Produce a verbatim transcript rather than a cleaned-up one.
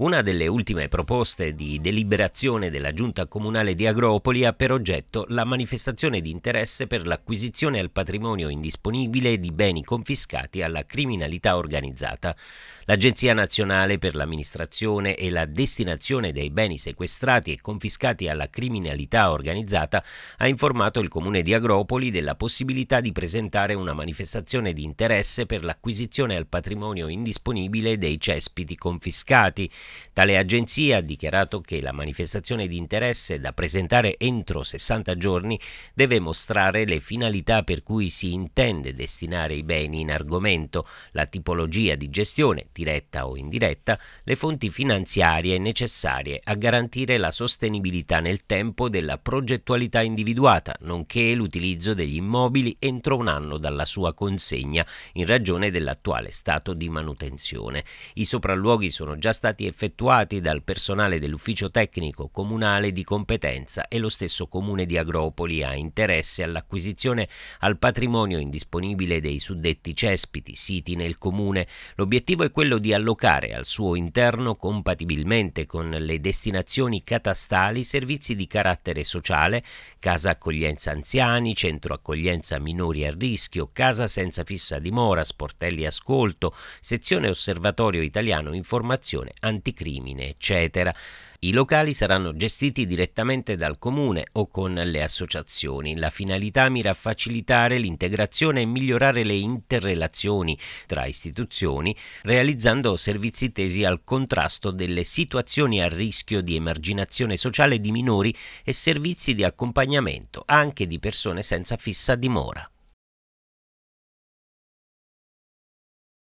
Una delle ultime proposte di deliberazione della Giunta Comunale di Agropoli ha per oggetto la manifestazione di interesse per l'acquisizione al patrimonio indisponibile di beni confiscati alla criminalità organizzata. L'Agenzia Nazionale per l'Amministrazione e la Destinazione dei beni sequestrati e confiscati alla criminalità organizzata ha informato il Comune di Agropoli della possibilità di presentare una manifestazione di interesse per l'acquisizione al patrimonio indisponibile dei cespiti confiscati. Tale agenzia ha dichiarato che la manifestazione di interesse da presentare entro sessanta giorni deve mostrare le finalità per cui si intende destinare i beni in argomento, la tipologia di gestione, diretta o indiretta, le fonti finanziarie necessarie a garantire la sostenibilità nel tempo della progettualità individuata, nonché l'utilizzo degli immobili entro un anno dalla sua consegna in ragione dell'attuale stato di manutenzione. I sopralluoghi sono già stati effettuati dal personale dell'ufficio tecnico comunale di competenza e lo stesso Comune di Agropoli ha interesse all'acquisizione al patrimonio indisponibile dei suddetti cespiti siti nel comune. L'obiettivo è quello di allocare al suo interno, compatibilmente con le destinazioni catastali, servizi di carattere sociale, casa accoglienza anziani, centro accoglienza minori a rischio, casa senza fissa dimora, sportelli ascolto, sezione osservatorio italiano informazione anticrimine, eccetera. I locali saranno gestiti direttamente dal comune o con le associazioni. La finalità mira a facilitare l'integrazione e migliorare le interrelazioni tra istituzioni, realizzando servizi tesi al contrasto delle situazioni a rischio di emarginazione sociale di minori e servizi di accompagnamento anche di persone senza fissa dimora.